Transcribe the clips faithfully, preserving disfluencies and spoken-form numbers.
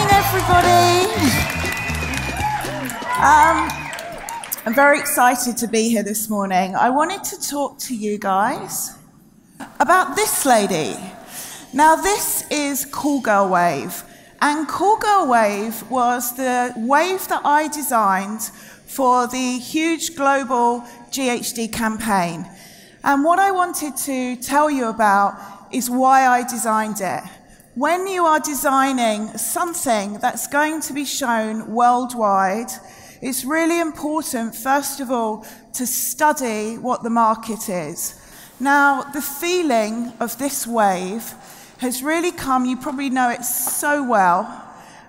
morning, everybody. Um, I'm very excited to be here this morning. I wanted to talk to you guys about this lady. Now, this is Cool Girl Wave. And Cool Girl Wave was the wave that I designed for the huge global G H D campaign. And what I wanted to tell you about is why I designed it. When you are designing something that's going to be shown worldwide, it's really important, first of all, to study what the market is. Now, the feeling of this wave has really come, you probably know it so well,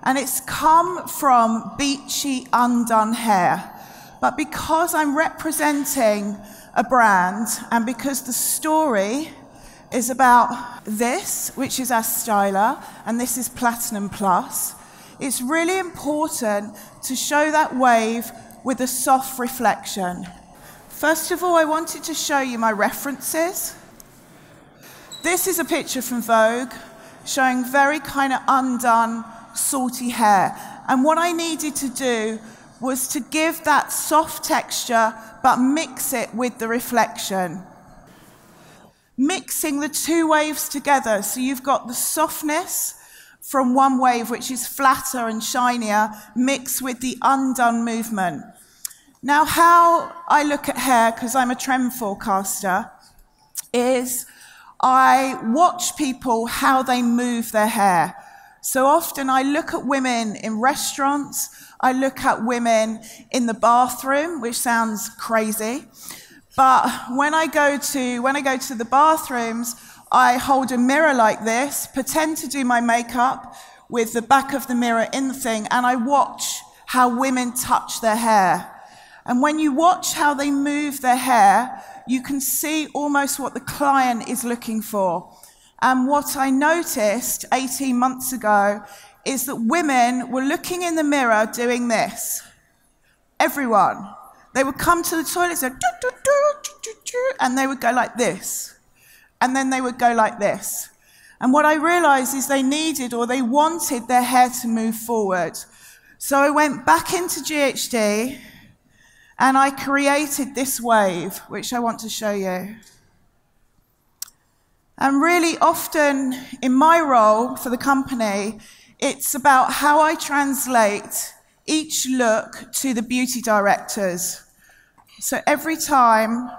and it's come from beachy, undone hair. But because I'm representing a brand, and because the story is about this, which is our styler, and this is Platinum Plus, it's really important to show that wave with a soft reflection. First of all, I wanted to show you my references. This is a picture from Vogue showing very kind of undone, salty hair. And what I needed to do was to give that soft texture, but mix it with the reflection. Mixing the two waves together, so you've got the softness from one wave, which is flatter and shinier, mixed with the undone movement. Now, how I look at hair, because I'm a trend forecaster, is I watch people how they move their hair. So often I look at women in restaurants, I look at women in the bathroom, which sounds crazy, but when I go to, when I go to the bathrooms, I hold a mirror like this, pretend to do my makeup with the back of the mirror in the thing, and I watch how women touch their hair. And when you watch how they move their hair, you can see almost what the client is looking for. And what I noticed eighteen months ago is that women were looking in the mirror doing this. Everyone. They would come to the toilet, say, do, do, do, do, do, and they would go like this. And then they would go like this. And what I realized is they needed or they wanted their hair to move forward. So I went back into G H D, and I created this wave, which I want to show you. And really often in my role for the company, it's about how I translate each look to the beauty directors. So every time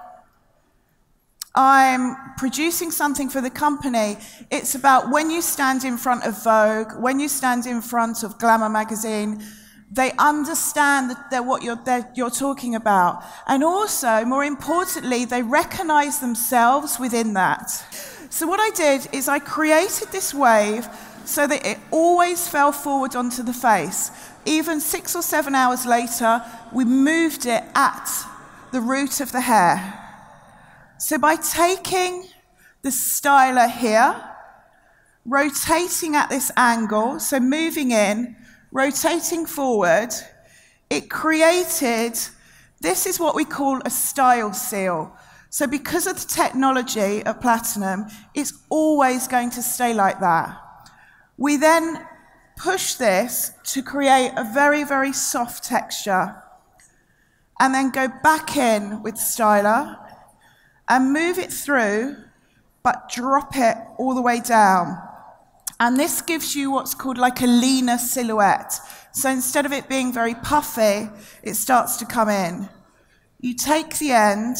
I'm producing something for the company, it's about when you stand in front of Vogue, when you stand in front of Glamour magazine, they understand that they're what you're, they're, you're talking about. And also, more importantly, they recognize themselves within that. So what I did is I created this wave so that it always fell forward onto the face. Even six or seven hours later, we moved it at the root of the hair. So by taking the styler here, rotating at this angle, so moving in, rotating forward, it created, this is what we call a style seal. So because of the technology of Platinum, it's always going to stay like that. We then push this to create a very, very soft texture, and then go back in with styler and move it through, but drop it all the way down. And this gives you what's called like a leaner silhouette. So instead of it being very puffy, it starts to come in. You take the end,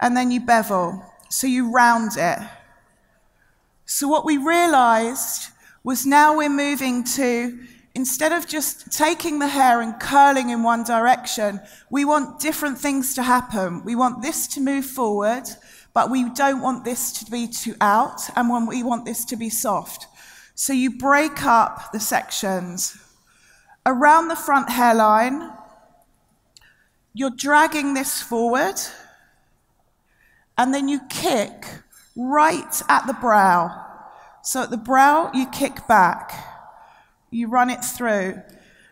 and then you bevel. So you round it. So what we realized was now we're moving to, instead of just taking the hair and curling in one direction, we want different things to happen. We want this to move forward, but we don't want this to be too out, and when we want this to be soft. So you break up the sections. Around the front hairline, you're dragging this forward, and then you kick right at the brow. So at the brow, you kick back. You run it through.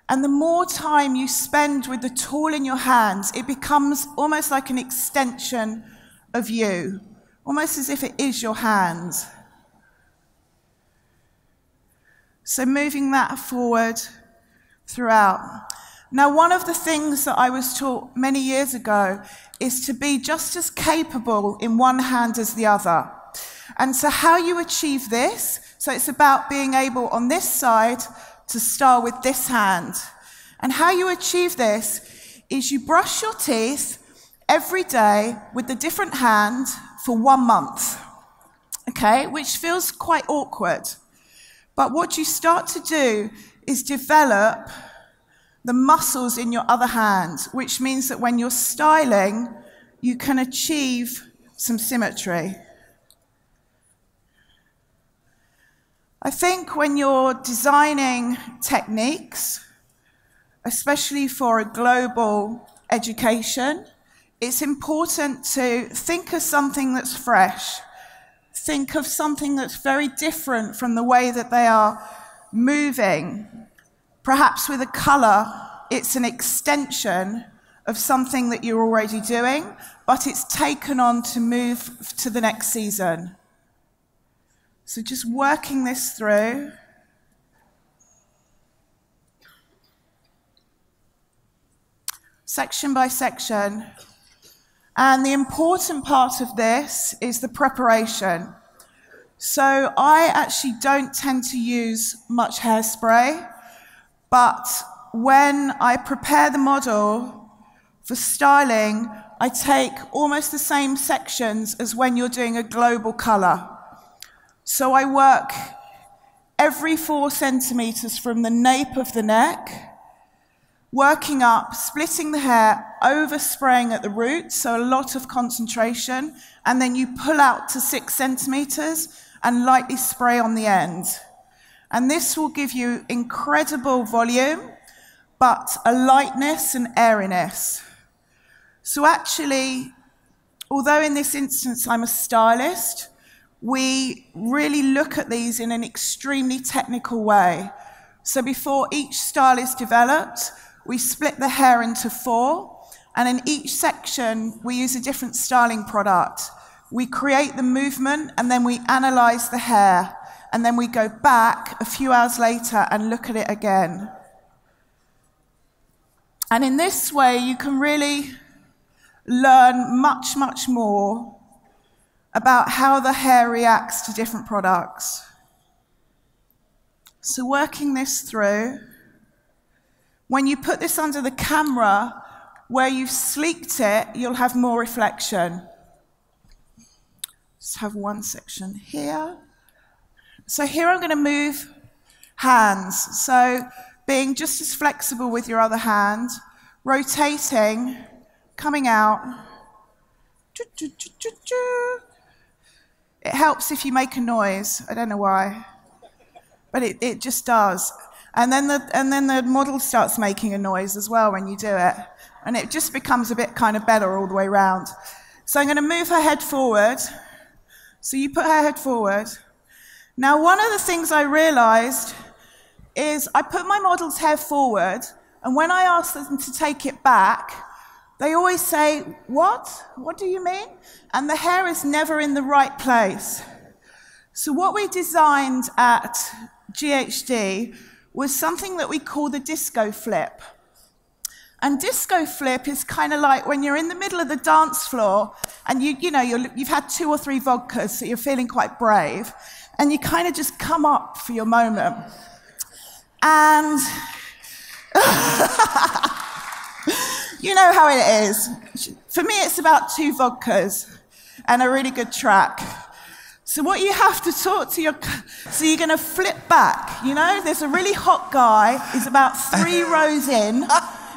And the more time you spend with the tool in your hands, it becomes almost like an extension of you, almost as if it is your hands. So moving that forward throughout. Now, one of the things that I was taught many years ago is to be just as capable in one hand as the other. And so how you achieve this, so it's about being able on this side to start with this hand. And how you achieve this is you brush your teeth every day with a different hand for one month, okay, which feels quite awkward. But what you start to do is develop the muscles in your other hand, which means that when you're styling, you can achieve some symmetry. I think when you're designing techniques, especially for a global education, it's important to think of something that's fresh. Think of something that's very different from the way that they are moving. Perhaps with a color, it's an extension of something that you're already doing, but it's taken on to move to the next season. So just working this through. Section by section. And the important part of this is the preparation. So I actually don't tend to use much hairspray, but when I prepare the model for styling, I take almost the same sections as when you're doing a global color. So I work every four centimeters from the nape of the neck, working up, splitting the hair, overspraying at the root, so a lot of concentration, and then you pull out to six centimeters and lightly spray on the end. And this will give you incredible volume, but a lightness and airiness. So actually, although in this instance I'm a stylist, we really look at these in an extremely technical way. So before each style is developed, we split the hair into four, and in each section, we use a different styling product. We create the movement, and then we analyze the hair, and then we go back a few hours later and look at it again. And in this way, you can really learn much, much more about how the hair reacts to different products. So working this through, when you put this under the camera, where you've sleeked it, you'll have more reflection. Just have one section here. So here I'm going to move hands. So being just as flexible with your other hand, rotating, coming out. It helps if you make a noise. I don't know why, but it, it just does. And then, the, and then the model starts making a noise as well when you do it. And it just becomes a bit kind of better all the way round. So I'm going to move her head forward. So you put her head forward. Now, one of the things I realized is I put my model's hair forward, and when I ask them to take it back, they always say, what? What do you mean? And the hair is never in the right place. So what we designed at G H D was something that we call the disco flip. And disco flip is kind of like when you're in the middle of the dance floor and you, you know, you're, you've had two or three vodkas, so you're feeling quite brave, and you kind of just come up for your moment. And you know how it is. For me, it's about two vodkas and a really good track. So what you have to talk to your, so you're going to flip back, you know? There's a really hot guy, he's about three rows in,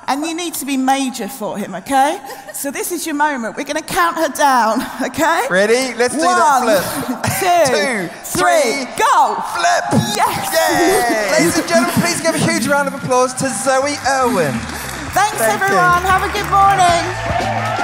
and you need to be major for him, okay? So this is your moment. We're going to count her down, okay? Ready? Let's One, do that flip. Two, two three, three, go! Flip! Yes! Yay! Ladies and gentlemen, please give a huge round of applause to Zoë Irwin. Thanks, Thank everyone. You. Have a good morning.